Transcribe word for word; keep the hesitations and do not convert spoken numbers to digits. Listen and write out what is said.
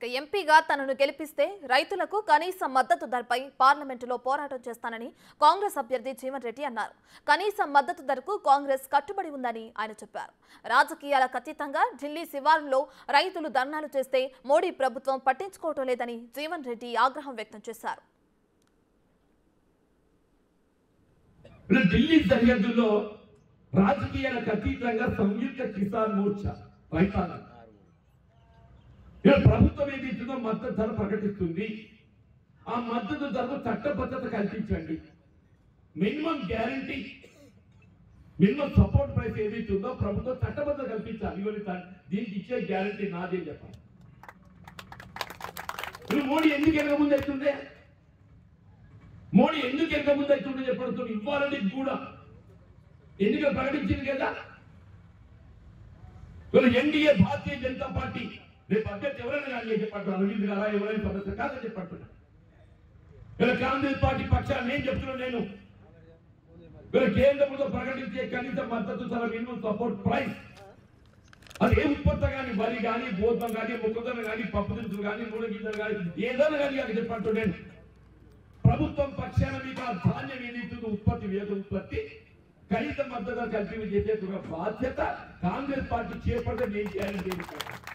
ఇక ఎంపీగా తనను గెలిపిస్తే రైతులకు కనీస మద్దతు ధరపై పార్లమెంటులో పోరాటం చేస్తానని కాంగ్రెస్ అభ్యర్థి జీవన్ రెడ్డి అన్నారు. కనీస మద్దతు ధరకు కాంగ్రెస్ కట్టుబడి ఉందని ఆయన చెప్పారు. రాజకీయాలకు అతీతంగా ఢిల్లీ శివార్లలో రైతులు ధర్నాలు చేస్తే మోడీ ప్రభుత్వం పట్టించుకోవడం లేదని జీవన్ రెడ్డి ఆగ్రహం వ్యక్తం చేశారు. ఢిల్లీ సరిహద్దులో రాజకీయాలకు అతీతంగా సంయుక్త కిసాన్ మోర్చా రైతాంగం ప్రభుత్వం ఏదైతుందో మద్దతు ధర ప్రకటిస్తుంది. ఆ మద్దతు ధరకు చట్టబద్ధత కల్పించండి. Minimum guarantee, minimum support price ఏదైతుందో ప్రభుత్వం చట్టబద్ధత కల్పించాలి. దీనికి ఇచ్చే గ్యారంటీ నాదే చెప్పాలి. మోడీ ఎందుకు ఎనక ముందు అవుతుండే మోడీ ఎందుకు ఎనక ముందు అవుతుండే చెప్పడంతో ఇవ్వాలని కూడా ఎందుకు ప్రకటించింది కదా. ఎన్డీఏ భారతీయ జనతా పార్టీ రేపు అభ్యర్థి ఎవరైనా కానీ చెప్పట్టు అరవింద్ గారా ఎవరైనా సదస్సు కాదని చెప్పట్టున్నా. ఇలా కాంగ్రెస్ పార్టీ పక్షాన్ని నేను చెప్తున్నాను, నేను ఇలా కేంద్రంలో ప్రకటించే కనీస మద్దతు ధర మినిమం సపోర్ట్ ప్రైస్ అది ఏ ఉత్పత్తి కానీ వరి కానీ గోధుమ కానీ మొక్కజొన్న కానీ పప్పు దినుసులు కానీ నూనె గింజలు కానీ ఏదైనా కానీ అది చెప్పట్టు నేను ప్రభుత్వం పక్షాన మీకు ఆ ధాన్యం ఏదైతుందో ఉత్పత్తి వేద ఉత్పత్తి కనీస మద్దతు ధర కల్పించేసే బాధ్యత కాంగ్రెస్ పార్టీ చేపడితే నేను చేయాలని